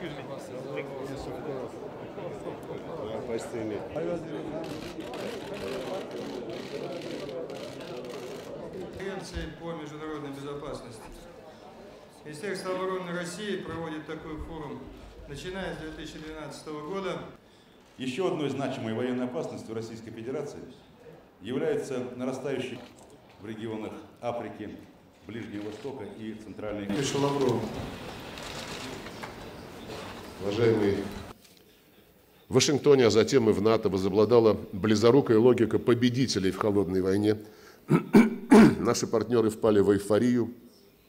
Конференции по международной безопасности. Министерство обороны России проводит такой форум, начиная с 2012 года. Еще одной значимой военной опасностью Российской Федерации является нарастающий в регионах Африки, Ближнего Востока и Центральной Азии. Уважаемые, в Вашингтоне, а затем и в НАТО возобладала близорукая логика победителей в холодной войне. Наши партнеры впали в эйфорию,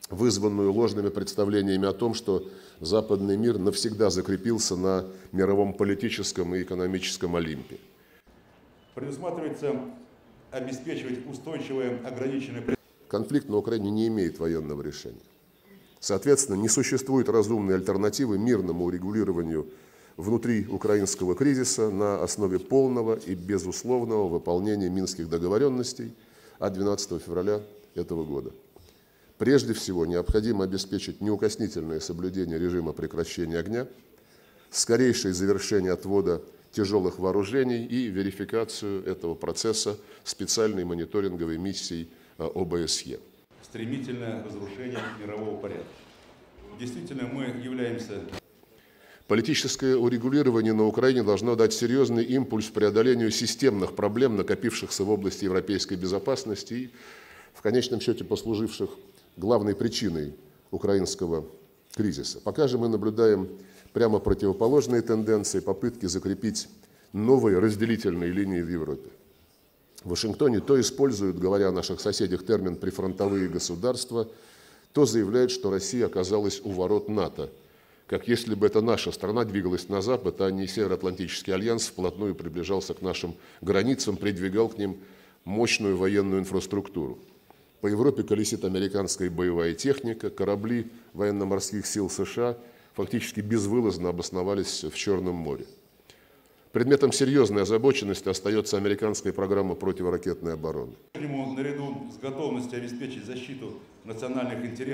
вызванную ложными представлениями о том, что западный мир навсегда закрепился на мировом политическом и экономическом олимпе. Предусматривается обеспечивать устойчивое ограниченное... Конфликт на Украине не имеет военного решения. Соответственно, не существует разумной альтернативы мирному урегулированию внутри украинского кризиса на основе полного и безусловного выполнения минских договоренностей от 12 февраля этого года. Прежде всего, необходимо обеспечить неукоснительное соблюдение режима прекращения огня, скорейшее завершение отвода тяжелых вооружений и верификацию этого процесса специальной мониторинговой миссией ОБСЕ. Стремительное разрушение мирового порядка. Действительно, мы являемся... Политическое урегулирование на Украине должно дать серьезный импульс преодолению системных проблем, накопившихся в области европейской безопасности и, в конечном счете, послуживших главной причиной украинского кризиса. Пока же мы наблюдаем прямо противоположные тенденции, попытки закрепить новые разделительные линии в Европе. В Вашингтоне то используют, говоря о наших соседях, термин «прифронтовые государства», то заявляют, что Россия оказалась у ворот НАТО, как если бы это наша страна двигалась на запад, а не Североатлантический альянс вплотную приближался к нашим границам, придвигал к ним мощную военную инфраструктуру. По Европе колесит американская боевая техника, корабли военно-морских сил США фактически безвылазно обосновались в Черном море. Предметом серьезной озабоченности остается американская программа противоракетной обороны. Наряду с готовностью обеспечить защиту национальных интересов